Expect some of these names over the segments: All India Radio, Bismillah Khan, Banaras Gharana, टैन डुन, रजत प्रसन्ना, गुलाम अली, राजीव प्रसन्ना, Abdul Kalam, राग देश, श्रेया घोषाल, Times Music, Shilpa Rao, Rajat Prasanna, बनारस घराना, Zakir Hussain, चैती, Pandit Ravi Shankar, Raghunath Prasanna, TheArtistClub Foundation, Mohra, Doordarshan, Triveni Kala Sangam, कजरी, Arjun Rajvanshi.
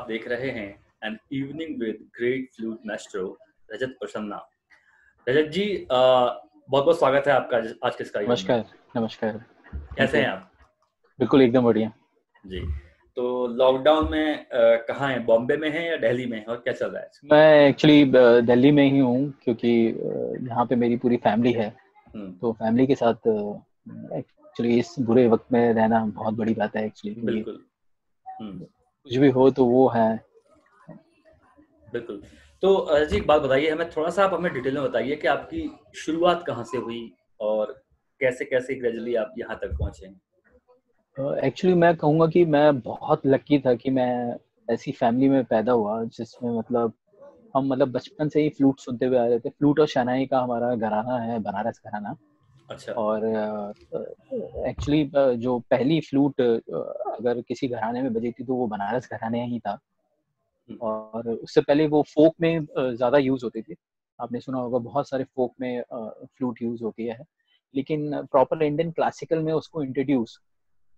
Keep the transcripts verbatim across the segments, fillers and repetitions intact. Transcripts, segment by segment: आप देख रहे हैं an evening with great flute master रजत प्रसन्ना। Rajat ji बहुत बहुत स्वागत है आपका आज के इस कार्यक्रम। नमस्कार नमस्कार, कैसे हैं आप? बिल्कुल एकदम बढ़िया जी। तो लॉकडाउन में कहाँ हैं, बॉम्बे में हैं या दिल्ली में, और क्या चल रहा है? मैं एक्चुअली दिल्ली में ही हूँ क्योंकि यहाँ पे मेरी पूरी फैमिली है, तो फैमिली के साथ एक्चुअली इस बुरे वक्त में रहना बहुत बड़ी बात है एक्चुअली। बिल्कुल, कुछ भी हो तो वो है। बिल्कुल। तो जी एक बात बताइए हमें, थोड़ा सा आप हमें डिटेल में बताइए कि आपकी शुरुआत कहाँ से हुई और कैसे कैसे ग्रेजुअली आप यहाँ तक पहुँचे। एक्चुअली uh, मैं कहूँगा कि मैं बहुत लकी था कि मैं ऐसी फैमिली में पैदा हुआ जिसमें मतलब हम मतलब बचपन से ही फ्लूट सुनते हुए आ रहे थे। फ्लूट और शहनाई का हमारा घराना है, बनारस घराना। अच्छा। और एक्चुअली uh, uh, जो पहली फ्लूट uh, अगर किसी घराने में बजी थी तो वो बनारस घराने ही था। और उससे पहले वो फोक में ज़्यादा यूज़ होती थी, आपने सुना होगा बहुत सारे फोक में फ्लूट यूज़ होती है, लेकिन प्रॉपर इंडियन क्लासिकल में उसको इंट्रोड्यूस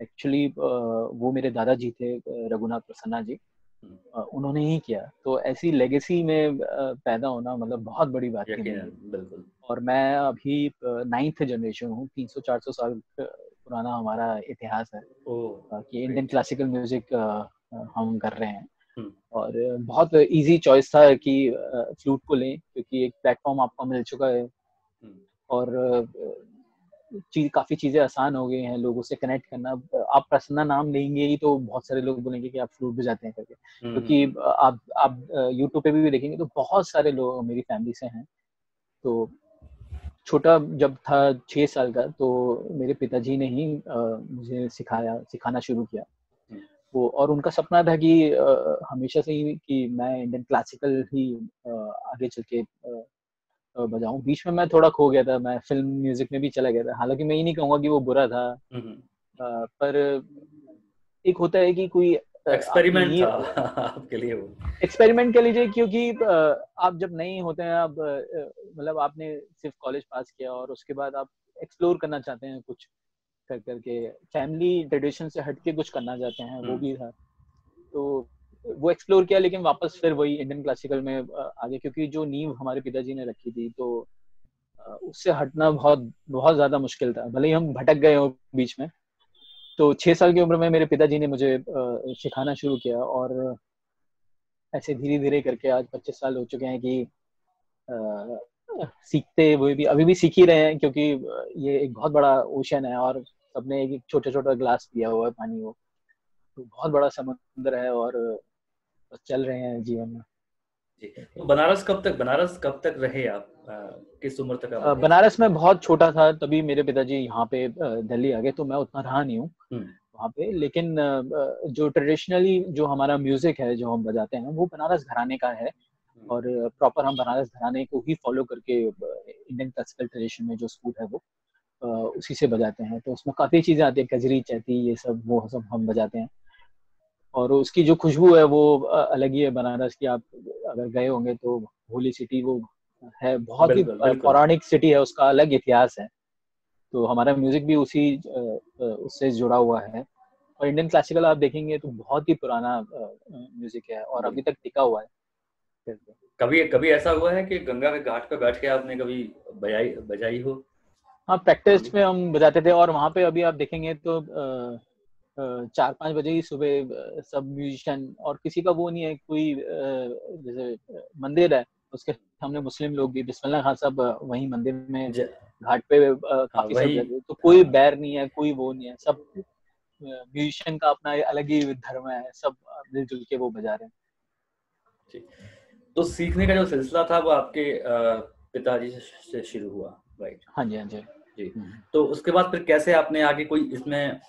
एक्चुअली वो मेरे दादाजी थे रघुनाथ प्रसन्ना जी, उन्होंने ही किया। तो ऐसी लेगेसी में पैदा होना मतलब बहुत बड़ी बात है। बिल्कुल। और मैं अभी नाइन्थ जनरेशन हूँ, तीन सौ चार सौ साल पुराना हमारा इतिहास है कि इंडियन क्लासिकल म्यूजिक हम कर रहे हैं। और बहुत इजी चॉइस था कि फ्लूट को लें क्योंकि एक प्लेटफॉर्म आपको मिल चुका है और चीज काफ़ी चीज़ें आसान हो गई हैं, लोगों से कनेक्ट करना। आप प्रसन्ना नाम लेंगे ही तो बहुत सारे लोग बोलेंगे कि आप फ्लूट बजाते हैं करके, क्योंकि तो आप आप यूट्यूब पे भी देखेंगे तो बहुत सारे लोग मेरी फैमिली से हैं। तो छोटा जब था छः साल का तो मेरे पिताजी ने ही मुझे सिखाया, सिखाना शुरू किया वो। और उनका सपना था कि आ, हमेशा से ही कि मैं इंडियन क्लासिकल ही आ, आगे चल के बजाऊं। बीच में मैं थोड़ा खो गया था, मैं फिल्म म्यूजिक में भी चला गया था। हालांकि मैं ये नहीं कहूँगा कि वो बुरा था, आ, पर एक होता है कि कोई एक्सपेरिमेंट था आपके लिए, वो एक्सपेरिमेंट कह लीजिए, क्योंकि आप जब नए होते हैं, आप मतलब आपने सिर्फ कॉलेज पास किया और उसके बाद आप एक्सप्लोर करना चाहते हैं कुछ कर करके, फैमिली ट्रेडिशन से हटके कुछ करना चाहते हैं, वो भी था। तो वो एक्सप्लोर किया, लेकिन वापस फिर वही इंडियन क्लासिकल में आ गया क्योंकि जो नींव हमारे पिताजी ने रखी थी तो उससे हटना बहुत बहुत ज्यादा मुश्किल था, भले ही हम भटक गए हो बीच में। तो छः साल की उम्र में मेरे पिताजी ने मुझे सिखाना शुरू किया और ऐसे धीरे धीरे करके आज पच्चीस साल हो चुके हैं कि आ, सीखते हुए भी अभी भी सीख ही रहे हैं क्योंकि ये एक बहुत बड़ा ओशन है और सबने एक छोटा छोटा ग्लास पिया हुआ है पानी, वो तो बहुत बड़ा समुद्र है और चल रहे हैं जीवन में जी। तो बनारस कब तक बनारस कब तक रहे आप, आ, किस उम्र तक आप? बनारस में बहुत छोटा था तभी मेरे पिताजी यहाँ पे दिल्ली आ गए, तो मैं उतना रहा नहीं हूँ वहाँ पे। लेकिन जो ट्रेडिशनली जो हमारा म्यूजिक है जो हम बजाते हैं वो बनारस घराने का है और प्रॉपर हम बनारस घराने को ही फॉलो करके इंडियन क्लासिकल ट्रेडिशन में जो सूट है वो उसी से बजाते हैं। तो उसमें काफ़ी चीज़ें आती है, कजरी, चैती, ये सब वो सब हम बजाते हैं और उसकी जो खुशबू है वो अलग ही है बनारस की। आप अगर गए होंगे तो होली सिटी वो है, बहुत ही पौराणिक सिटी है, उसका अलग इतिहास है। तो हमारा म्यूजिक भी उसी उससे जुड़ा हुआ है और इंडियन क्लासिकल आप देखेंगे तो बहुत ही पुराना म्यूजिक है और अभी तक टिका हुआ है। कभी कभी ऐसा हुआ है कि गंगा के घाट पर बैठ के आपने कभी बजाई बजाई हो? हाँ, प्रैक्टिस में हम बजाते थे और वहाँ पे अभी आप देखेंगे तो आ, आ, चार पाँच बजे ही सुबह सब म्यूजिशियन, और किसी का वो नहीं है, कोई जैसे मंदिर है उसके सामने मुस्लिम लोग भी, बिस्मिल्लाह खान साहब वही मंदिर में घाट पे काफी सब जगह, तो कोई बैर नहीं है, कोई वो नहीं है, सब म्यूजिशियन का अपना अलग ही धर्म है, सब मिलजुल के वो बजा रहे हैं। तो सीखने का जो सिलसिला था वो आपके पिताजी से शुरू हुआ, राइट? हाँ जी, हाँ जी जी। तो उसके बाद फिर कैसे आपने आगे, कोई इसमें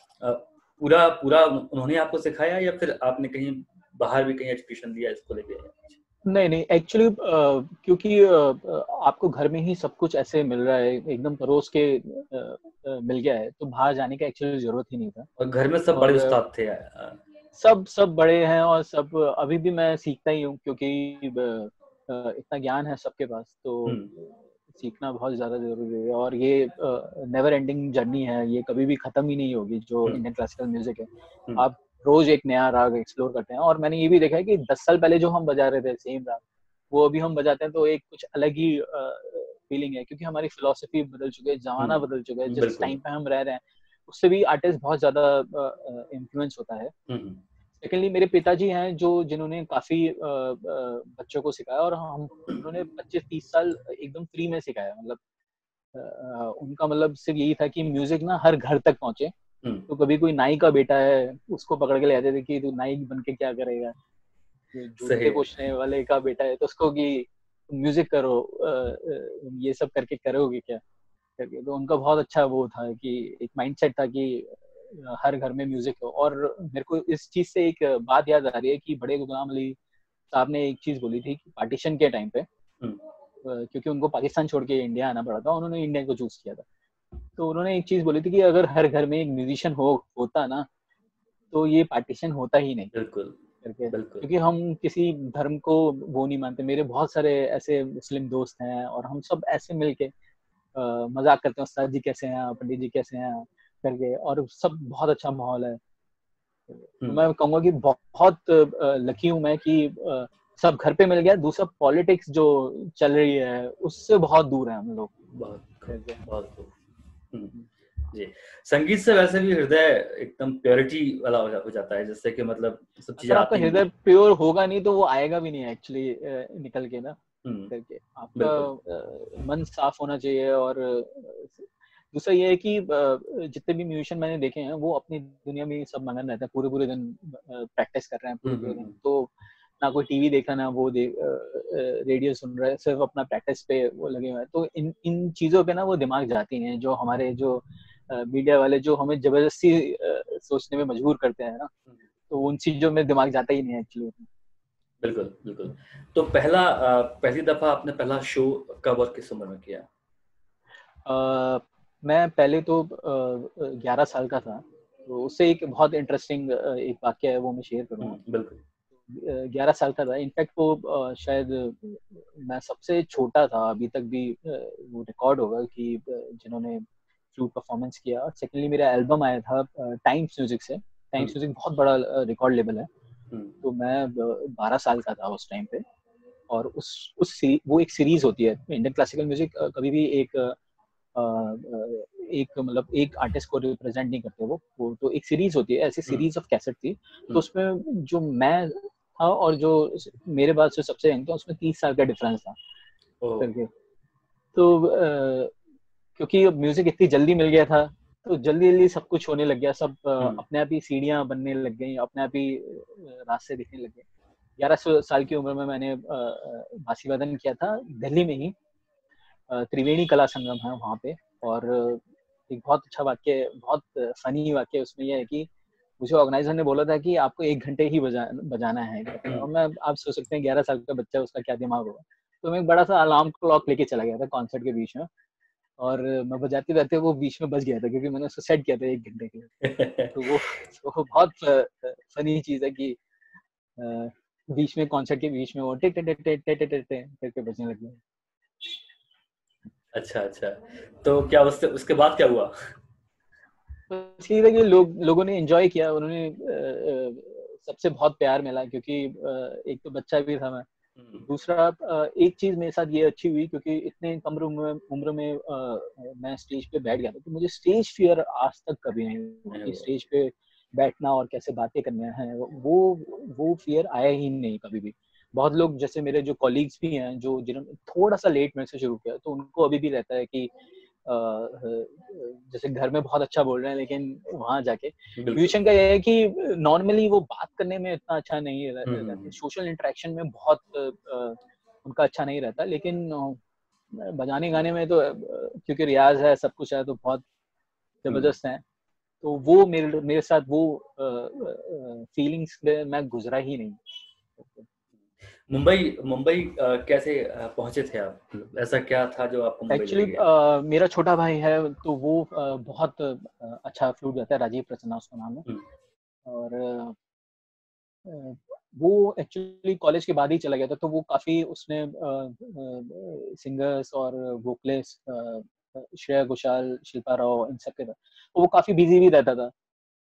पूरा पूरा उन्होंने आपको सिखाया या फिर आपने कहीं बाहर भी कहीं एजुकेशन लिया इसको लेके? नहीं नहीं, एक्चुअली क्योंकि आपको घर में ही सब कुछ ऐसे मिल रहा है, एकदम परोस के मिल गया है, तो बाहर जाने की एक्चुअली जरूरत ही नहीं था। और घर में सब बड़े उस्ताद थे? सब सब बड़े हैं और सब अभी भी मैं सीखता ही हूँ क्योंकि इतना ज्ञान है सबके पास, तो सीखना बहुत ज़्यादा जरूरी है। और ये नेवर एंडिंग जर्नी है, ये कभी भी ख़त्म ही नहीं होगी जो इंडियन क्लासिकल म्यूजिक है। आप रोज एक नया राग एक्सप्लोर करते हैं। और मैंने ये भी देखा है कि दस साल पहले जो हम बजा रहे थे सेम राग, वो अभी हम बजाते हैं तो एक कुछ अलग ही फीलिंग है, क्योंकि हमारी फिलोसफी बदल चुकी है, जमाना बदल चुका है, जिस टाइम पे हम रह रहे हैं उससे भी आर्टिस्ट बहुत ज्यादा इन्फ्लुएंस होता है। सेकेंडली मेरे पिताजी हैं जो जिन्होंने काफी बच्चों को सिखाया और हम उन्होंने पच्चीस तीस साल एकदम फ्री में सिखाया। मतलब उनका मतलब सिर्फ यही था कि म्यूजिक ना हर घर तक पहुंचे। तो कभी कोई नाई का बेटा है उसको पकड़ के ले आते थे कि तू नाई बन के क्या करेगा, जूते पोछने वाले का बेटा है तो उसको कि म्यूजिक करो, ये सब करके करोगे क्या करके। तो उनका बहुत अच्छा वो था कि एक माइंडसेट था कि हर घर में म्यूजिक हो। और मेरे को इस चीज से एक बात याद आ रही है कि बड़े गुलाम अली साहब ने एक चीज बोली थी कि पार्टीशन के टाइम पे, क्योंकि उनको पाकिस्तान छोड़ के इंडिया आना पड़ा था, उन्होंने इंडिया को चूज किया था, तो उन्होंने एक चीज बोली थी कि अगर हर घर में एक म्यूजिशियन हो होता ना तो ये पार्टीशन होता ही नहीं। बिल्कुल, बिल्कुल। क्योंकि हम किसी धर्म को वो नहीं मानते। मेरे बहुत सारे ऐसे मुस्लिम दोस्त हैं और हम सब ऐसे मिलके मजाक करते हैं, उस्ताद जी कैसे हैं, पंडित जी कैसे हैं करके, और सब बहुत अच्छा माहौल है। तो मैं कहूँगा कि बहुत लकी हूँ मैं कि सब घर पे मिल गया। दूसरा पॉलिटिक्स जो चल रही है उससे बहुत दूर है हम लोग। बहुत बहुत जी, संगीत से वैसे भी हृदय एकदम प्योरिटी वाला हो जाता है, जिससे कि मतलब सब चीजें आपका हृदय प्योर होगा नहीं तो वो आएगा भी नहीं एक्चुअली निकल के ना करके। आपका मन साफ होना चाहिए। और दूसरा ये है कि जितने भी म्यूजिशियन मैंने देखे हैं वो अपनी दुनिया में सब मगन रहते हैं, पूरे पूरे दिन प्रैक्टिस कर रहे हैं पूरे पूरे दिन, तो ना कोई टीवी देखा ना वो देख, रेडियो सुन रहा है, सिर्फ अपना प्रैक्टिस पे वो लगे हुए हैं। तो इन इन चीजों पे ना वो दिमाग जाती हैं जो हमारे जो मीडिया वाले जो हमें जबरदस्ती सोचने में मजबूर करते हैं ना, तो उन चीजों में दिमाग जाता ही नहीं एक्चुअली। बिल्कुल बिल्कुल। तो पहला पहली दफा आपने पहला शो कब और किस उम्र में किया? आ, मैं पहले तो ग्यारह साल का था, तो उससे एक बहुत इंटरेस्टिंग एक वाक्य है वो मैं शेयर करूँगा। बिल्कुल। ग्यारह साल का था, इनफैक्ट वो शायद मैं सबसे छोटा था, अभी तक भी वो रिकॉर्ड होगा कि जिन्होंने फ्लूट परफॉर्मेंस किया। और सेकेंडली मेरा एल्बम आया था टाइम्स म्यूजिक से। टाइम्स म्यूजिक बहुत बड़ा रिकॉर्ड लेबल है, तो मैं बारह साल का था उस टाइम पे। और उस उस वो एक सीरीज होती है इंडियन क्लासिकल म्यूजिक, कभी भी एक एक मतलब एक आर्टिस्ट को रिप्रेजेंट नहीं करते वो, वो तो एक सीरीज होती है, ऐसी सीरीज ऑफ कैसेट थी। तो उसमें जो मैं था और जो मेरे बाद से सबसे यंग था उसमें तीस साल का डिफरेंस था करके। तो आ, क्योंकि म्यूजिक इतनी जल्दी मिल गया था तो जल्दी जल्दी सब कुछ होने लग गया, सब अपने आप ही सीढ़ियाँ बनने लग गई, अपने आप ही रास्ते दिखने लग गए। ग्यारह साल की उम्र में मैंने बासी वादन किया था दिल्ली में ही, त्रिवेणी कला संगम है वहाँ पे। और एक बहुत अच्छा वाक्य, बहुत फनी वाक्य उसमें यह है कि मुझे ऑर्गेनाइजर ने बोला था कि आपको एक घंटे ही बजा, बजाना है। और मैं आप सोच सकते हैं ग्यारह साल का बच्चा उसका क्या दिमाग होगा, तो मैं एक बड़ा सा अलार्म क्लॉक लेके चला गया था कॉन्सर्ट के बीच में, और मैं बजाते रहते वो बीच में बज गया था क्योंकि मैंने उसको सेट किया था एक घंटे के लिए। तो वो, वो बहुत फनी चीज़ है कि बीच में कॉन्सर्ट के बीच में वो टे टे टे टे टे टे टे करके बजने लग गया। अच्छा अच्छा, तो क्या उससे उसके बाद क्या हुआ? इसलिए कि लोग लोगों ने एंजॉय किया, उन्होंने सबसे बहुत प्यार मिला, क्योंकि एक तो बच्चा भी था मैं। दूसरा एक चीज मेरे साथ ये अच्छी हुई क्योंकि इतने कम उम्र उम्र में मैं स्टेज पे बैठ गया था, तो मुझे स्टेज फियर आज तक कभी नहीं हुआ कि स्टेज पे बैठना और कैसे बातें करना है, वो वो फियर आया ही नहीं कभी भी। बहुत लोग जैसे मेरे जो कॉलीग्स भी हैं जो जिन्होंने थोड़ा सा लेट में से शुरू किया, तो उनको अभी भी रहता है कि आ, जैसे घर में बहुत अच्छा बोल रहे हैं लेकिन वहाँ जाके म्यूजिशियन का यह है कि नॉर्मली वो बात करने में इतना अच्छा नहीं रहता, सोशल इंटरेक्शन में बहुत आ, उनका अच्छा नहीं रहता, लेकिन बजाने गाने में तो क्योंकि रियाज है सब कुछ है तो बहुत जबरदस्त है। तो वो मेरे मेरे साथ वो फीलिंग्स में मैं गुजरा ही नहीं। मुंबई मुंबई कैसे पहुंचे थे आप? ऐसा क्या था जो आपको मुंबई? एक्चुअली मेरा छोटा भाई है तो वो uh, बहुत uh, अच्छा फ्लूट गाता है, राजीव प्रसन्ना उसका नाम है। और uh, वो एक्चुअली कॉलेज के बाद ही चला गया था, तो वो काफी उसने सिंगर्स uh, uh, और वोकलिस्ट uh, श्रेया घोषाल, शिल्पा राव, इन सब के साथ वो काफी बिजी भी रहता था।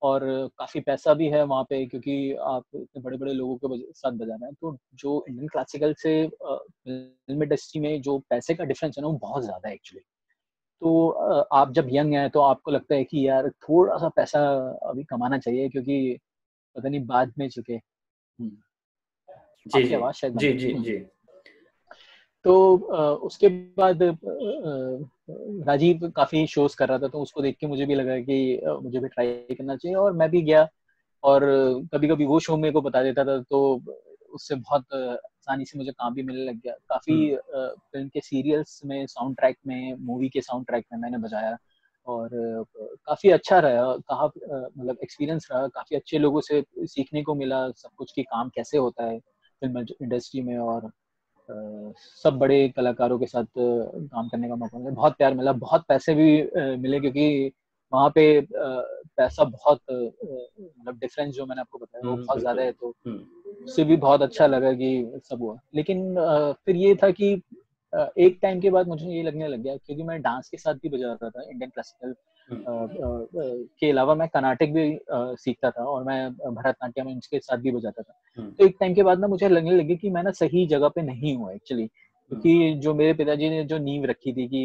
और काफ़ी पैसा भी है वहाँ पे, क्योंकि आप इतने बड़े बड़े लोगों के साथ बजाना है। तो जो इंडियन क्लासिकल से फिल्म इंडस्ट्री में जो पैसे का डिफरेंस है ना वो बहुत ज़्यादा है एक्चुअली। तो आप जब यंग हैं तो आपको लगता है कि यार थोड़ा सा पैसा अभी कमाना चाहिए, क्योंकि पता नहीं बाद में चुके। जी जी जी जी जी। तो उसके बाद राजीव काफ़ी शोज कर रहा था, तो उसको देख के मुझे भी लगा कि मुझे भी ट्राई करना चाहिए, और मैं भी गया। और कभी कभी वो शो मेरे को बता देता था, तो उससे बहुत आसानी से मुझे काम भी मिलने लग गया। काफ़ी फिल्म के सीरियल्स में, साउंड ट्रैक में, मूवी के साउंड ट्रैक में मैंने बजाया, और काफ़ी अच्छा रहा, कहा मतलब एक्सपीरियंस रहा। काफ़ी अच्छे लोगों से सीखने को मिला सब कुछ कि काम कैसे होता है फिल्म इंडस्ट्री में, और सब बड़े कलाकारों के साथ काम करने का मौका मिला। बहुत प्यार मिला, बहुत पैसे भी मिले, क्योंकि वहाँ पे पैसा बहुत, मतलब डिफरेंस जो मैंने आपको बताया वो बहुत ज़्यादा है, तो उससे भी बहुत अच्छा लगा कि सब हुआ। लेकिन फिर ये था कि एक टाइम के बाद मुझे ये लगने लग गया, क्योंकि मैं डांस के साथ भी बजा रहा था इंडियन क्लासिकल के अलावा, मैं कर्नाटक भी सीखता था और मैं भरतनाट्यम इनके साथ भी बजाता था। तो एक टाइम के बाद ना मुझे लगने लगी कि मैं ना सही जगह पे नहीं हुआ एक्चुअली, क्योंकि जो मेरे पिताजी ने जो नींव रखी थी कि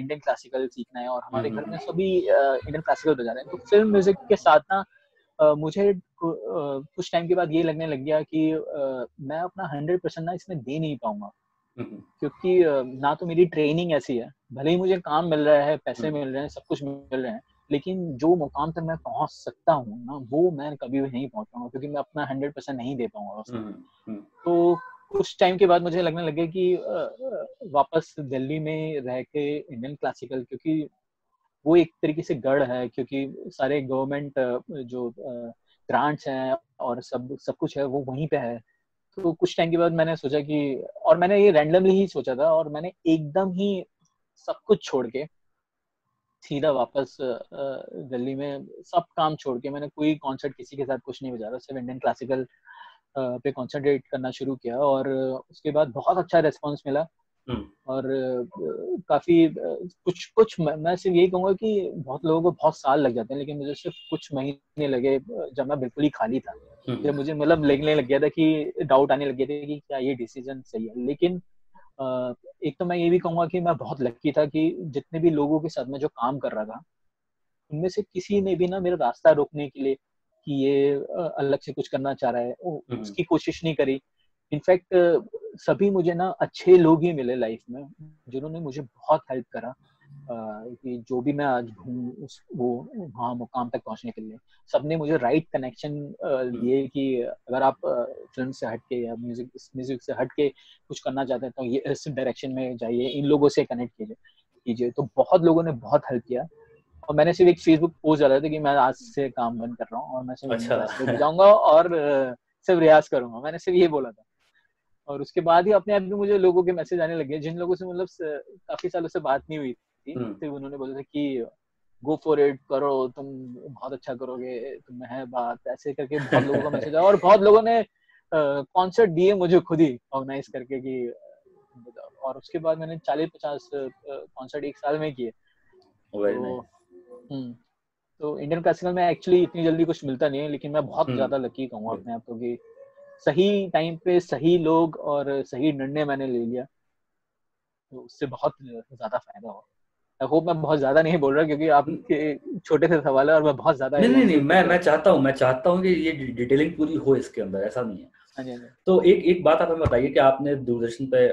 इंडियन क्लासिकल सीखना है, और हमारे घर में सभी इंडियन क्लासिकल बजा रहे हैं, तो फिल्म म्यूजिक के साथ ना मुझे कुछ टाइम के बाद ये लगने लग गया कि मैं अपना हंड्रेड परसेंट ना इसमें दे नहीं पाऊंगा, क्योंकि ना तो मेरी ट्रेनिंग ऐसी है, भले ही मुझे काम मिल रहा है, पैसे मिल रहे हैं, सब कुछ मिल रहे हैं, लेकिन जो मुकाम तक मैं पहुंच सकता हूँ ना वो मैं कभी भी नहीं पहुंच पाऊंगा, क्योंकि मैं अपना हंड्रेड परसेंट नहीं दे पाऊंगा उसमें। तो कुछ टाइम के बाद मुझे लगने लगे कि वापस दिल्ली में रह के इंडियन क्लासिकल, क्योंकि वो एक तरीके से गढ़ है, क्योंकि सारे गवर्नमेंट जो ग्रांट्स हैं और सब सब कुछ है वो वहीं पे है। तो कुछ टाइम के बाद मैंने सोचा कि, और मैंने ये रैंडमली ही सोचा था, और मैंने एकदम ही सब कुछ छोड़ के सीधा वापस दिल्ली में, सब काम छोड़ के, मैंने कोई कॉन्सर्ट किसी के साथ कुछ नहीं बजा रहा, सिर्फ इंडियन क्लासिकल पे कॉन्सेंट्रेट करना शुरू किया। और उसके बाद बहुत अच्छा रिस्पॉन्स मिला, और काफ़ी कुछ कुछ मैं सिर्फ यही कहूँगा कि बहुत लोगों को बहुत साल लग जाते हैं, लेकिन मुझे सिर्फ कुछ महीने लगे जब मैं बिल्कुल ही खाली था, जब मुझे मतलब लगने लग गया था कि डाउट आने लग गया था कि क्या ये डिसीजन सही है। लेकिन एक तो मैं ये भी कहूँगा कि मैं बहुत लकी था कि जितने भी लोगों के साथ मैं जो काम कर रहा था उनमें से किसी ने भी ना मेरा रास्ता रोकने के लिए कि ये अलग से कुछ करना चाह रहा है उसकी कोशिश नहीं करी। इनफैक्ट सभी मुझे ना अच्छे लोग ही मिले लाइफ में जिन्होंने मुझे बहुत हेल्प करा कि जो भी मैं आज हूँ उस वो वहाँ मुकाम तक पहुँचने के लिए। सबने मुझे राइट कनेक्शन दिए कि अगर आप फिल्म से हट के या म्यूजिक म्यूजिक से हट के कुछ करना चाहते हैं तो ये इस डायरेक्शन में जाइए, इन लोगों से कनेक्ट कीजिए कीजिए तो बहुत लोगों ने बहुत हेल्प किया। और मैंने सिर्फ एक फेसबुक पोस्ट डाला था कि मैं आज से काम बंद कर रहा हूँ और मैं सिर्फ अच्छा। जाऊँगा और सिर्फ रियाज करूँगा, मैंने सिर्फ ये बोला था। और उसके बाद ही अपने आप भी मुझे लोगों के मैसेज आने लगे, जिन लोगों से मतलब काफी सालों से बात नहीं हुई थी, तो उन्होंने बोला था कि गो फॉर इट, करो, तुम बहुत अच्छा करोगे, तुम है बात, ऐसे करके बहुत लोगों का मैसेज आया। और बहुत लोगों ने कॉन्सर्ट दिए मुझे खुद ही ऑर्गेनाइज करके कि, और उसके बाद मैंने चालीस पचास कॉन्सर्ट एक साल में किए। हम्म तो इंडियन क्लासिकल में एक्चुअली इतनी जल्दी कुछ मिलता नहीं है, लेकिन मैं बहुत ज्यादा लकी कहूँगा अपने आप को कि सही टाइम पे सही लोग और सही निर्णय मैंने ले लिया, तो उससे बहुत ज्यादा फायदा हुआ। आई होप मैं बहुत ज्यादा नहीं बोल रहा क्योंकि आपके छोटे से सवाल है और मैं बहुत ज्यादा नहीं नहीं, नहीं मैं मैं चाहता हूँ मैं चाहता हूँ कि ये डिटेलिंग पूरी हो इसके अंदर, ऐसा नहीं है। हाँ जी, तो एक एक बात आप हमें बताइए कि आपने दूरदर्शन पे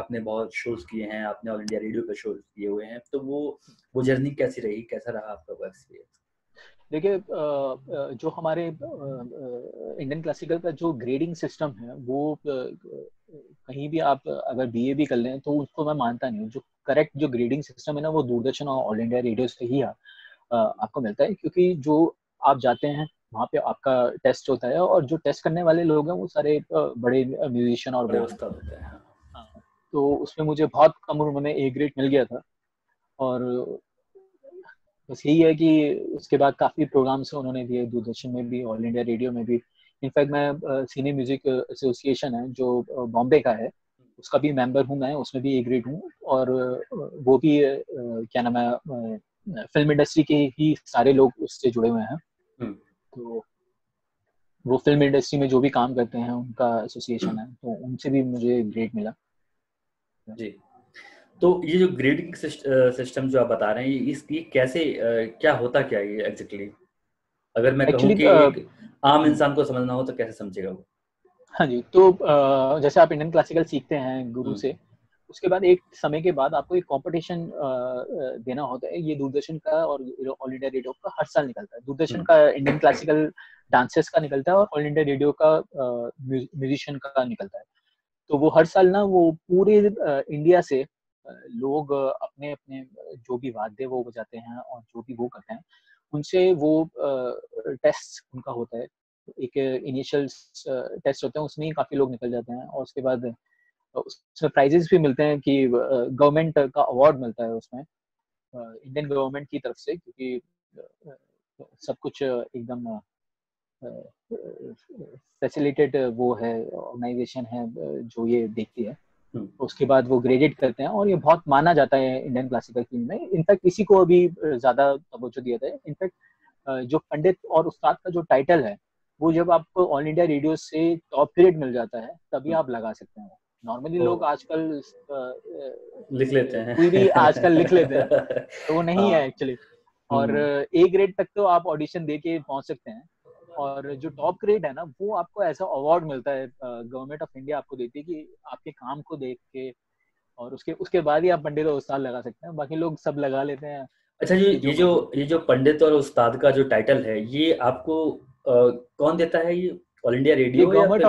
आपने बहुत शोज किए हैं, आपने ऑल इंडिया रेडियो पे शोज किए हुए हैं, तो वो वो जर्नी कैसी रही, कैसा रहा आपका एक्सपीरियंस? देखिए जो हमारे इंडियन क्लासिकल का जो ग्रेडिंग सिस्टम है वो कहीं भी आप अगर बीए भी कर लें तो उसको मैं मानता नहीं हूँ। जो करेक्ट जो ग्रेडिंग सिस्टम है ना वो दूरदर्शन और ऑल इंडिया रेडियो से ही आपको मिलता है, क्योंकि जो आप जाते हैं वहाँ पे आपका टेस्ट होता है और जो टेस्ट करने वाले लोग हैं वो सारे बड़े म्यूजिशियन और व्यवस्था होते हैं। तो उसमें मुझे बहुत कम उम्र में ए ग्रेड मिल गया था, और बस यही है कि उसके बाद काफ़ी प्रोग्राम्स उन्होंने दिए दूरदर्शन में भी, ऑल इंडिया रेडियो में भी। इनफैक्ट मैं सीनियर म्यूजिक एसोसिएशन है जो बॉम्बे का है उसका भी मेंबर हूँ मैं, उसमें भी ए ग्रेड हूँ, और वो भी क्या नाम है फिल्म इंडस्ट्री के ही सारे लोग उससे जुड़े हुए हैं। तो वो फिल्म इंडस्ट्री में जो भी काम करते हैं उनका एसोसिएशन है, तो उनसे भी मुझे ग्रेड मिला जी। तो ये जो ग्रेडिंग सिस्टम जो आप बता रहे हैं, इसकी कैसे क्या होता क्या है एग्जैक्टली? अगर मैं कहूं कि एक आम इंसान को समझना हो तो कैसे समझेगा वो? हाँ जी, तो जैसे आप इंडियन क्लासिकल सीखते हैं गुरु से, उसके बाद एक समय के बाद आपको एक कंपटीशन देना होता है। ये दूरदर्शन का और ऑल इंडिया रेडियो का हर साल निकलता है। दूरदर्शन का इंडियन क्लासिकल डांसेस का निकलता है और ऑल इंडिया रेडियो का म्यूजिशियन का निकलता है। तो वो हर साल ना वो पूरे इंडिया से लोग अपने अपने जो भी वाद्य वो बजाते हैं और जो भी वो करते हैं उनसे वो टेस्ट उनका होता है। एक इनिशियल टेस्ट होते हैं, उसमें काफी लोग निकल जाते हैं और उसके बाद उसमें प्राइजेस भी मिलते हैं कि गवर्नमेंट का अवार्ड मिलता है उसमें इंडियन गवर्नमेंट की तरफ से, क्योंकि सब कुछ एकदम फैसिलिटेड वो है ऑर्गेनाइजेशन है जो ये देखती है। उसके बाद वो ग्रेडेड करते हैं और ये बहुत माना जाता है इंडियन क्लासिकल फील्ड में। इनफैक्ट इसी को अभी ज्यादा तवज्जो दिया जाता है। इनफैक्ट जो पंडित और उस्ताद का जो टाइटल है वो जब आपको ऑल इंडिया रेडियो से टॉप ग्रेड मिल जाता है तभी आप लगा सकते हैं। नॉर्मली लोग आजकल लिख लेते हैं, कोई भी आजकल लिख लेते हैं, तो वो नहीं है एक्चुअली। और ए ग्रेड तक तो आप ऑडिशन दे के पहुंच सकते हैं और जो टॉप ग्रेड है ना वो आपको ऐसा अवार्ड मिलता है, गवर्नमेंट ऑफ इंडिया आपको देती है कि आपके काम को देख के, और उसके उसके बाद ही आप पंडित और उस्ताद लगा सकते हैं, बाकी लोग सब लगा लेते हैं। अच्छा, ये ये जो ये जो पंडित और उस्ताद का जो टाइटल है ये आपको आ, कौन देता है? ये All India Radio, government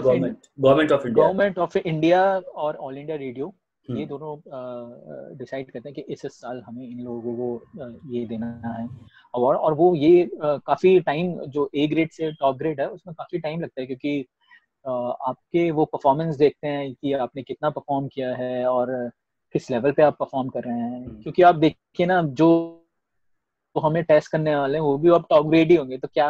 of India, government of India और ऑल इंडिया रेडियो ये दोनों डिसाइड करते हैं कि इस साल हमें इन लोगों को ये देना है अवार्ड। और वो ये काफी टाइम, जो ए ग्रेड से टॉप ग्रेड है उसमें काफी टाइम लगता है, क्योंकि आपके वो परफॉर्मेंस देखते हैं कि आपने कितना परफॉर्म किया है और किस लेवल पे आप परफॉर्म कर रहे हैं। क्योंकि आप देखिए ना जो हमें टेस्ट करने वाले हैं वो भी आप टॉप ग्रेड ही होंगे, तो क्या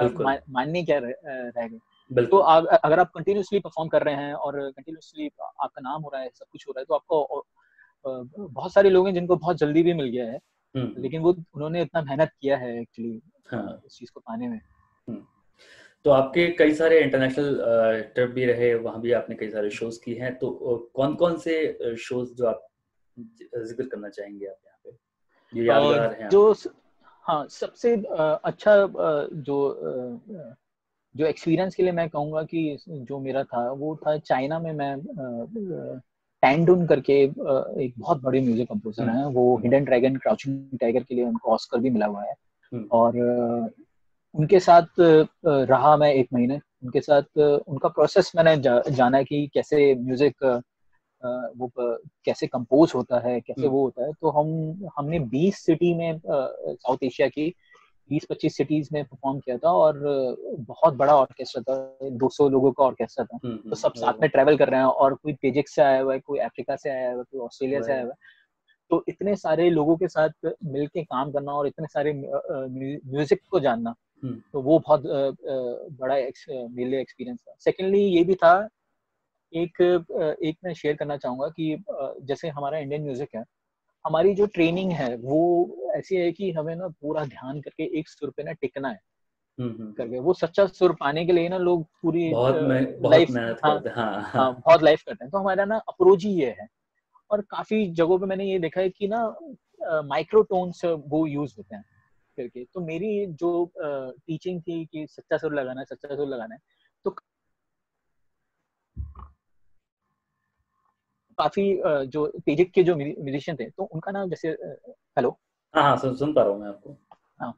मानने क्या रह गए। तो आ, अगर आप कंटिन्यूसली परफॉर्म कर रहे हैं और कंटिन्यूसली आपका नाम हो रहा है, सब कुछ हो रहा है, तो आपको बहुत सारे लोग हैं जिनको बहुत जल्दी भी मिल गया है, लेकिन वो उन्होंने इतना मेहनत किया है एक्चुअली हाँ। इस चीज को पाने में। तो आपके कई सारे इंटरनेशनल ट्रिप भी रहे, वहां भी आपने कई सारे शोज किए हैं, तो कौन कौन से शोज जो आप जिक्र करना चाहेंगे आप यहाँ पे ये यादगार हैं? जो हाँ सबसे अच्छा जो जो एक्सपीरियंस के लिए मैं कहूँगा कि जो मेरा था वो था चाइना में। मैं टैन डुन करके एक बहुत बड़े म्यूजिक कंपोजर हैं, वो हिडन ड्रैगन क्राउचिंग टाइगर के लिए उनको ऑस्कर भी मिला हुआ है, और उनके साथ रहा मैं एक महीने। उनके साथ उनका प्रोसेस मैंने जा, जाना कि कैसे म्यूजिक वो कैसे कंपोज होता है, कैसे वो होता है। तो हम हमने बीस सिटी में साउथ एशिया की बीस पच्चीस सिटीज में परफॉर्म किया था और बहुत बड़ा ऑर्केस्ट्रा था, दो सौ लोगों का ऑर्केस्ट्रा था, तो सब साथ में ट्रैवल कर रहे हैं और कोई पेजिक से आया हुआ है, कोई अफ्रीका से आया हुआ है, कोई ऑस्ट्रेलिया से आया हुआ है। तो इतने सारे लोगों के साथ मिलके काम करना और इतने सारे म्यूजिक को जानना, तो वो बहुत बड़ा मेरे लिए एक्सपीरियंस था। सेकेंडली ये भी था, एक एक मैं शेयर करना चाहूंगा कि जैसे हमारा इंडियन म्यूजिक है, हमारी जो ट्रेनिंग है वो ऐसी है कि हमें ना पूरा ध्यान करके एक सुर पे ना टिकना है करके, वो सच्चा सुर पाने के लिए ना लोग पूरी बहुत लाइफ मेहनत करते हैं, हाँ, हाँ, बहुत लाइफ करते हैं। तो हमारा ना अप्रोच ही ये है, और काफी जगहों पे मैंने ये देखा है कि ना माइक्रोटोन्स वो यूज होते हैं करके। तो मेरी जो टीचिंग थी कि सच्चा सुर लगाना है, सच्चा सुर लगाना है, तो काफी जो तेजिक के जो म्यूजिशियन थे तो उनका नाम जैसे हेलो हाँ सुन सुन पा रहा हूँ मैं आपको हाँ,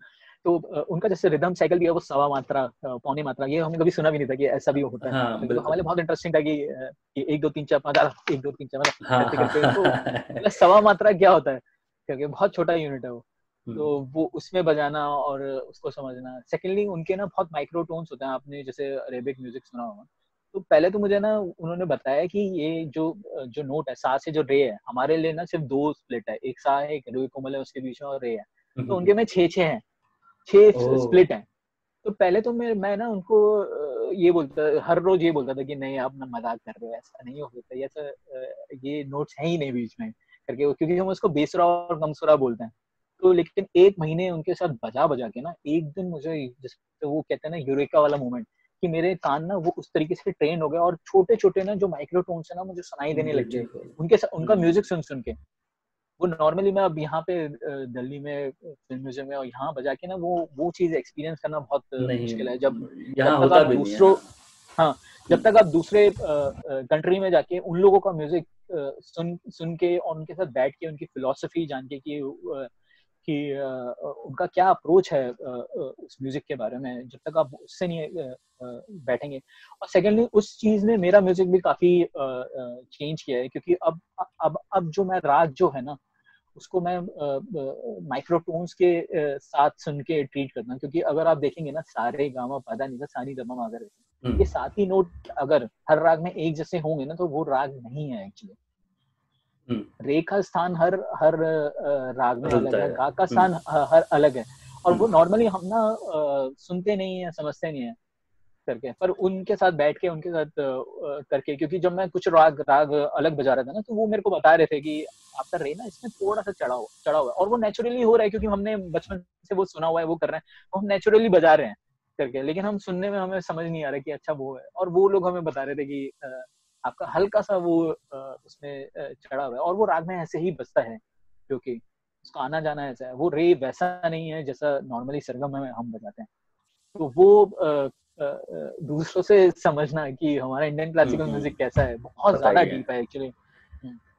तो उनका जैसे रिदम साइकिल भी है वो सवा मात्रा पौने मात्रा, ये हमने कभी सुना भी नहीं था कि ऐसा भी होता है हाँ, तो हमारे लिए बहुत इंटरेस्टिंग था कि एक दो तीन चार पाँच एक दो तीन चार हाँ, तो, तो सवा मात्रा क्या होता है क्योंकि बहुत छोटा यूनिट है वो, तो वो उसमें बजाना और उसको समझना। सेकेंडली उनके ना बहुत माइक्रोटोन्स होते हैं, आपने जैसे अरेबिक म्यूजिक सुना होगा, तो पहले तो मुझे ना उन्होंने बताया कि ये जो जो नोट है सा से जो रे है, हमारे लिए ना सिर्फ दो स्प्लिट है, एक सा है एक रे कोमल है उसके बीच में और रे है, तो उनके में छह छह हैं, छह स्प्लिट हैं। तो पहले तो मैं मैं ना उनको ये बोलता हर रोज ये बोलता था कि नहीं आप ना मजाक कर रहे हो, ऐसा नहीं हो सकता, ऐसा ये नोट्स है ही नहीं बीच में करके, क्योंकि हम उसको बेसरा और गमसुरा बोलते हैं। तो लेकिन एक महीने उनके साथ बजा बजा के ना एक दिन मुझे जिसपे वो कहते हैं ना यूरेका वाला मोमेंट कि मेरे कान ना वो उस तरीके से ट्रेन हो गए और छोटे छोटे ना जो माइक्रोटोन से ना मुझे सुनाई देने लग गए उनके उनका म्यूजिक सुन सुन के। वो नॉर्मली मैं अब यहाँ पे दिल्ली में फिल्म म्यूजियम में और यहाँ बजा के ना वो वो चीज एक्सपीरियंस करना बहुत मुश्किल है। जब यहाँ होता आप दूसरों हाँ जब तक आप दूसरे कंट्री में जाके उन लोगों का म्यूजिक सुन सुन के और उनके साथ बैठ के उनकी फिलॉसफी जान के कि कि उनका क्या अप्रोच है उस म्यूजिक के बारे में, जब तक आप उससे नहीं बैठेंगे। और सेकेंडली उस चीज ने मेरा म्यूजिक भी काफी चेंज किया है क्योंकि अब अब अब जो मैं राग जो है ना उसको मैं माइक्रोटोन्स के साथ सुन के ट्रीट करना, क्योंकि अगर आप देखेंगे ना सारे गामा पादा निगा सा नी दा मा गा रे ये सात ही नोट अगर हर राग में एक जैसे होंगे ना तो वो राग नहीं है एक्चुअली। रे का स्थान हर हर राग में अलग है, गा का स्थान हर अलग है और वो नॉर्मली हम ना सुनते नहीं है, समझते नहीं है करके, पर उनके साथ बैठ के उनके साथ करके, क्योंकि जब मैं कुछ राग राग अलग बजा रहा था ना तो वो मेरे को बता रहे थे कि आपका रे ना इसमें थोड़ा सा चढ़ा हुआ चढ़ा हुआ है और वो नेचुरली हो रहा है क्योंकि हमने बचपन से वो सुना हुआ है, वो कर रहे हैं, वो हम नेचुरली बजा रहे हैं करके, लेकिन हम सुनने में हमें समझ नहीं आ रहा कि अच्छा वो है। और वो लोग हमें बता रहे थे कि आपका हल्का सा वो उसमें चढ़ा हुआ है और वो राग में ऐसे ही बजता है क्योंकि उसका आना जाना ऐसा है, वो रे वैसा नहीं है जैसा नॉर्मली सरगम में हम बजाते हैं। तो वो दूसरों से समझना कि हमारा इंडियन क्लासिकल म्यूजिक कैसा है बहुत ज्यादा डीप है एक्चुअली।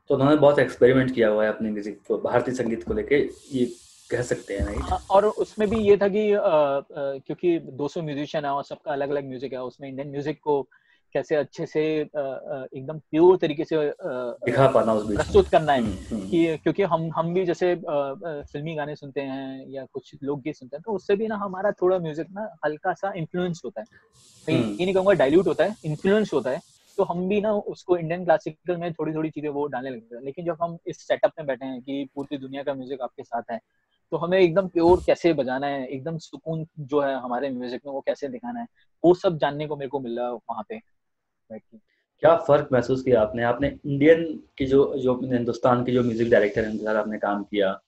तो उन्होंने बहुत एक्सपेरिमेंट किया हुआ है अपने म्यूजिक को, भारतीय संगीत को लेके, ये कह सकते हैं नहीं? और उसमें भी ये था कि आ, आ, क्योंकि दो सौ म्यूजिशियन है और सबका अलग अलग म्यूजिक है, उसमें इंडियन म्यूजिक को कैसे अच्छे से एकदम प्योर तरीके से दिखा पाना, उस प्रस्तुत करना है कि, क्योंकि हम हम भी जैसे फिल्मी गाने सुनते हैं या कुछ लोकगीत सुनते हैं तो उससे भी ना हमारा थोड़ा म्यूजिक ना हल्का सा इन्फ्लुएंस होता है, ये नहीं कहूँगा डाइल्यूट होता है, इन्फ्लुएंस होता है। तो हम भी ना उसको इंडियन क्लासिकल में थोड़ी थोड़ी चीजें वो डालने लगते हैं। लेकिन जब हम इस सेटअप में बैठे हैं कि पूरी दुनिया का म्यूजिक आपके साथ है तो हमें एकदम प्योर कैसे बजाना है, एकदम सुकून जो है हमारे म्यूजिक में वो कैसे दिखाना है, वो सब जानने को मेरे को मिला वहाँ पे। क्या फर्क महसूस किया आपने आपने इंडियन की जो जो हिंदुस्तान के जो म्यूजिक डायरेक्टर हैं उनके साथ आपने काम किया,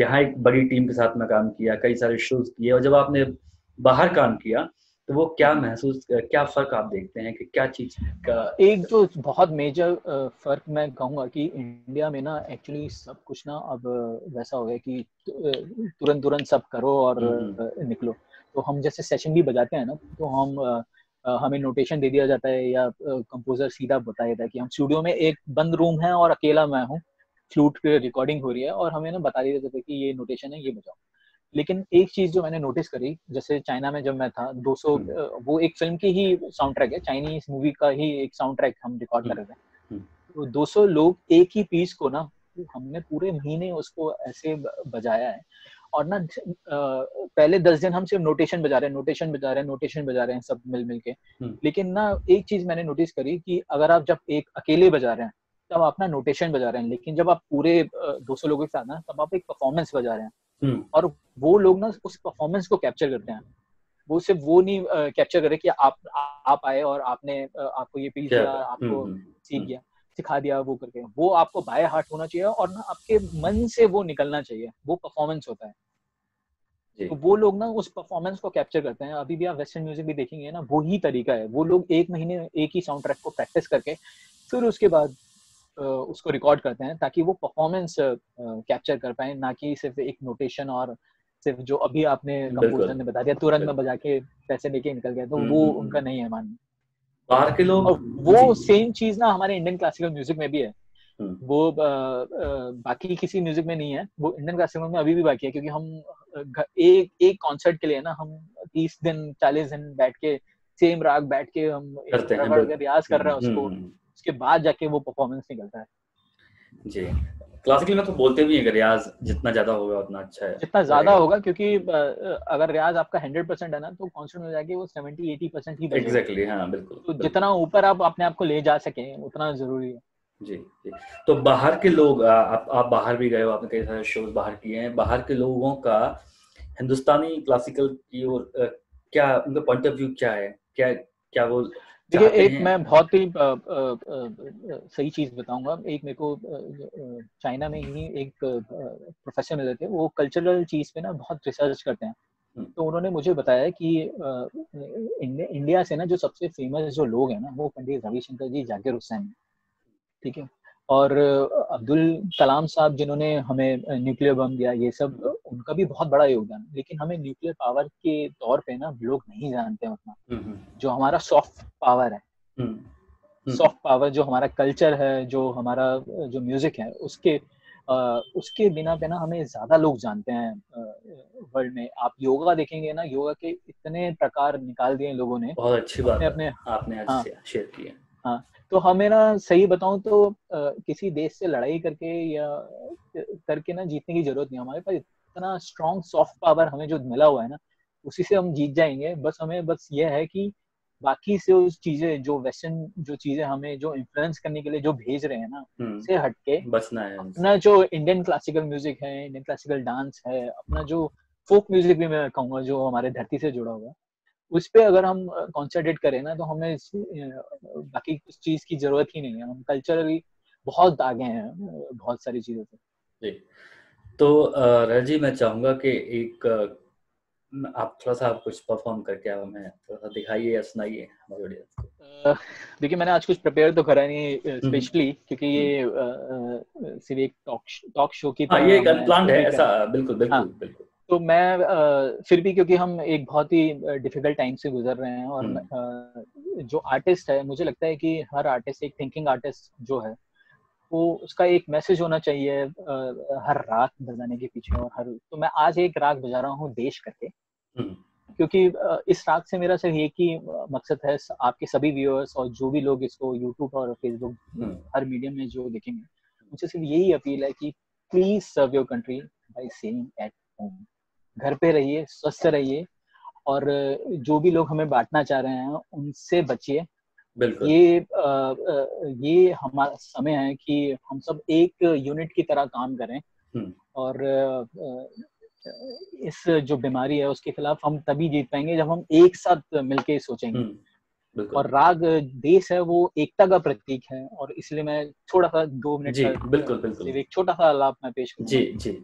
यहाँ एक बड़ी टीम के साथ में काम किया, कई सारे शोज किए, और जब आपने बाहर काम किया तो वो क्या महसूस, क्या फर्क आप देखते हैं कि क्या चीज का? एक जो बहुत मेजर फर्क मैं कहूँगा कि इंडिया में ना एक्चुअली सब कुछ ना अब वैसा हो गया कि तुरंत तुरंत सब करो और निकलो। तो हम जैसे सेशन भी बजाते हैं ना तो हम हमें नोटेशन दे दिया जाता है या कंपोजर सीधा बता देता है कि हम स्टूडियो में एक बंद रूम है और अकेला मैं हूँ, फ्लूट पे रिकॉर्डिंग हो रही है और हमें ना बता दिया जाता है कि ये नोटेशन है, ये बजाओ। लेकिन एक चीज जो मैंने नोटिस करी, जैसे चाइना में जब मैं था दो सौ वो एक फिल्म की ही साउंड ट्रैक है, चाइनीज मूवी का ही एक साउंड ट्रैक हम रिकॉर्ड कर रहे थे, तो दो सौ लोग एक ही पीस को ना हमने पूरे महीने उसको ऐसे बजाया है। और ना पहले दस दिन हम सिर्फ नोटेशन बजा रहे हैं नोटेशन बजा रहे हैं नोटेशन बजा रहे हैं सब मिल मिल के। लेकिन ना एक चीज मैंने नोटिस करी कि अगर आप जब एक अकेले बजा रहे हैं तब आप ना नोटेशन बजा रहे हैं, लेकिन जब आप पूरे दो सौ लोगों के साथ ना तब आप एक परफॉर्मेंस बजा रहे हैं और वो लोग ना उस परफॉर्मेंस को कैप्चर करते हैं। वो सिर्फ वो नहीं कैप्चर कर रहे कि आप आप आए और आपने आपको ये पीस दिया, आपको सीख गया सिखा दिया वो करके, वो आपको बाय हार्ट होना चाहिए और ना आपके मन से वो निकलना चाहिए, वो परफॉर्मेंस होता है। तो वो लोग ना उस परफॉर्मेंस को कैप्चर करते हैं। अभी भी आप वेस्टर्न म्यूजिक भी देखेंगे ना वो ही तरीका है, वो लोग एक महीने एक ही साउंड ट्रैक को प्रैक्टिस करके फिर उसके बाद उसको रिकॉर्ड करते हैं ताकि वो परफॉर्मेंस कैप्चर कर पाए, ना कि सिर्फ एक नोटेशन और सिर्फ जो अभी आपने कंपोजर ने बता दिया तुरंत में बजा के पैसे लेके निकल गया, तो वो उनका नहीं है मानना। बाहर के लोग वो सेम चीज ना हमारे इंडियन क्लासिकल म्यूजिक में भी है, वो आ, आ, बाकी किसी म्यूजिक में नहीं है, वो इंडियन क्लासिकल में अभी भी बाकी है क्योंकि हम एक एक कॉन्सर्ट के लिए ना हम तीस दिन चालीस दिन बैठ के सेम राग बैठ के हम रियाज कर रहे हैं, उसको उसके बाद जाके वो परफॉर्मेंस निकलता है। जी, क्लासिकल में तो बोलते भी हैं कि रियाज जितना ज्यादा होगा उतना अच्छा है, जितना ज्यादा होगा, क्योंकि अगर रियाज आपका हंड्रेड परसेंट है ना तो कॉन्सर्ट में जाके वो सेवेंटी एटी परसेंट ही बचेगा। एग्जैक्टली, हाँ बिल्कुल। तो जितना ऊपर आप अपने आप को ले जा सके उतना जरूरी है। जी जी, तो बाहर के लोग, आप आप बाहर भी गए हो, आपने कई सारे शोज बाहर किए हैं, बाहर के लोगों का हिंदुस्तानी क्लासिकल की ओर क्या उनका पॉइंट ऑफ व्यू क्या है, क्या क्या वो देखिए एक मैं बहुत ही आ, आ, आ, सही चीज बताऊंगा। एक मेरे को चाइना में ही एक प्रोफेसर मिले थे, वो कल्चरल चीज पे ना बहुत रिसर्च करते हैं। तो उन्होंने मुझे बताया कि आ, इंडिया से ना जो सबसे फेमस जो लोग हैं ना वो पंडित रविशंकर जी, जाकिर हुसैन, ठीक है, और अब्दुल कलाम साहब जिन्होंने हमें न्यूक्लियर बम दिया, ये सब उनका भी बहुत बड़ा योगदान। लेकिन हमें न्यूक्लियर पावर के तौर पे ना लोग नहीं जानते हैं उतना, जो हमारा सॉफ्ट पावर है, सॉफ्ट पावर जो हमारा कल्चर है, जो हमारा जो म्यूजिक है, उसके आ, उसके बिना पे ना हमें ज्यादा लोग जानते हैं वर्ल्ड में। आप योगा देखेंगे ना, योगा के इतने प्रकार निकाल दिए लोगों ने, बहुत अच्छी बात अपने आपने शेयर किया। हाँ, तो हमें ना सही बताऊं तो आ, किसी देश से लड़ाई करके या करके ना जीतने की जरूरत नहीं। हमारे पास इतना स्ट्रॉन्ग सॉफ्ट पावर हमें जो मिला हुआ है ना, उसी से हम जीत जाएंगे। बस हमें बस यह है कि बाकी से उस चीजें जो वेस्टर्न जो चीजें हमें जो इन्फ्लुएंस करने के लिए जो भेज रहे हैं ना, उनसे हटके बसना है। अपना जो इंडियन क्लासिकल म्यूजिक है, इंडियन क्लासिकल डांस है, अपना जो फोक म्यूजिक भी मैं कहूँगा जो हमारे धरती से जुड़ा हुआ है, उस पे अगर हम कॉन्सेंट्रेट करें ना तो हमें बाकी कुछ चीज की जरूरत ही नहीं है। हम कल्चरली बहुत आगे हैं बहुत सारी चीजों से। तो राजी मैं चाहूंगा कि एक आप थोड़ा सा कुछ परफॉर्म करके हमें थोड़ा सा दिखाइए या सुनाइए हमारे ऑडियंस को। देखिए मैंने आज कुछ प्रिपेयर तो करा नहीं स्पेशली, क्योंकि ये सिर्फ एक टॉक शो की तरह ये अनप्लान्ड है ऐसा। बिल्कुल बिल्कुल बिल्कुल। तो मैं फिर भी, क्योंकि हम एक बहुत ही डिफिकल्ट टाइम से गुजर रहे हैं, और जो आर्टिस्ट है, मुझे लगता है कि हर आर्टिस्ट एक थिंकिंग आर्टिस्ट जो है वो, उसका एक मैसेज होना चाहिए हर राग बजाने के पीछे। और हर, तो मैं आज एक राग बजा रहा हूँ देश करके, क्योंकि इस राग से मेरा सिर्फ एक ही मकसद है, आपके सभी व्यूअर्स और जो भी लोग इसको यूट्यूब और फेसबुक हर मीडियम में जो देखेंगे, मुझे सिर्फ यही अपील है कि please serve your country by staying at home. घर पे रहिए, स्वस्थ रहिए, और जो भी लोग हमें बांटना चाह रहे हैं उनसे बचिए। ये आ, ये हमारा समय है कि हम सब एक यूनिट की तरह काम करें, और इस जो बीमारी है उसके खिलाफ हम तभी जीत पाएंगे जब हम एक साथ मिलके सोचेंगे। और राग देश है, वो एकता का प्रतीक है, और इसलिए मैं थोड़ा सा दो मिनट बिल्कुल बिल्कुल एक छोटा सा आलाप मैं पेश करूं। जी जी।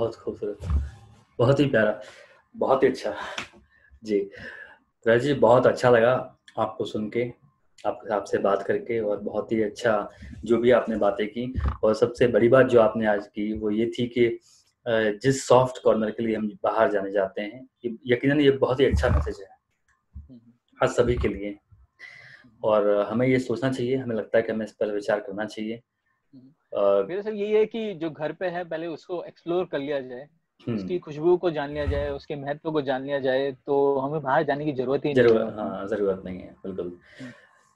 बहुत खूबसूरत, बहुत ही प्यारा, बहुत ही अच्छा जी। राजी बहुत अच्छा लगा आपको सुन के, आप आपसे बात करके, और बहुत ही अच्छा जो भी आपने बातें की। और सबसे बड़ी बात जो आपने आज की वो ये थी कि जिस सॉफ्ट कॉर्नर के लिए हम बाहर जाने जाते हैं, यकीनन ये बहुत ही अच्छा मैसेज है हर सभी के लिए, और हमें ये सोचना चाहिए। हमें लगता है कि हमें इस पर विचार करना चाहिए। मेरा सर यही है कि जो घर पे है पहले उसको एक्सप्लोर कर लिया जाए, उसकी खुशबू को जान लिया जाए, उसके महत्व को जान लिया जाए, तो हमें बाहर जाने की जरूरत ही नहीं है। हाँ, जरूरत नहीं है, बिल्कुल।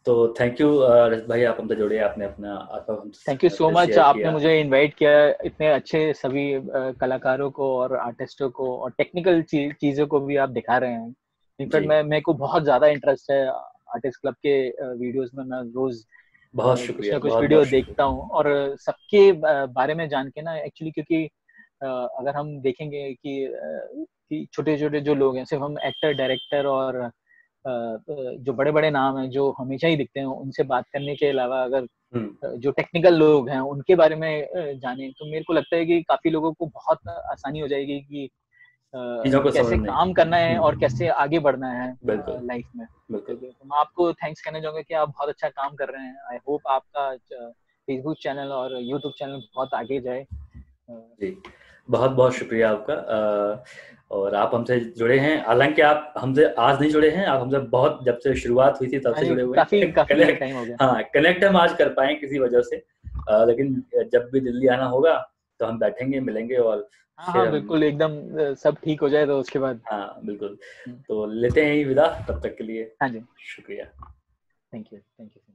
तो थैंक यू रजत भाई, आप हमसे जुड़े, आपने अपना थैंक यू सो मच। आपने मुझे इनवाइट किया, इतने अच्छे सभी कलाकारों को और आर्टिस्टों को और टेक्निकल चीजों को भी आप दिखा रहे हैं। इनफैक्ट मैं मेरे को बहुत ज्यादा इंटरेस्ट है आर्टिस्ट क्लब के वीडियोज में, मैं रोज बहुत शुक्रिया कुछ वीडियो देखता हूँ और सबके बारे में जान के ना, एक्चुअली क्योंकि अगर हम देखेंगे कि छोटे छोटे जो लोग हैं, सिर्फ हम एक्टर डायरेक्टर और जो बड़े बड़े नाम हैं जो हमेशा ही दिखते हैं उनसे बात करने के अलावा अगर जो टेक्निकल लोग हैं उनके बारे में जाने तो मेरे को लगता है कि काफी लोगों को बहुत आसानी हो जाएगी कि कैसे काम करना है और कैसे आगे बढ़ना है लाइफ में। मैं आपको थैंक्स कहना चाहूंगा कि आप बहुत अच्छा काम कर रहे हैं। आई होप आपका फेसबुक चैनल और यूट्यूब चैनल बहुत आगे जाए। जी बहुत बहुत शुक्रिया आपका। और आप हमसे जुड़े हैं, हालांकि आप हमसे आज नहीं जुड़े हैं, आप हमसे बहुत जब से शुरुआत हुई थी तब से जुड़े हुए हैं, कनेक्ट टाइम हो गया। हाँ कनेक्ट हम आज कर पाए किसी वजह से, आ, लेकिन जब भी दिल्ली आना होगा तो हम बैठेंगे मिलेंगे और हाँ बिल्कुल एकदम सब ठीक हो जाए तो उसके बाद। हाँ बिल्कुल, तो लेते हैं विदा तब तक के लिए। हाँ जी शुक्रिया, थैंक यू, थैंक यू।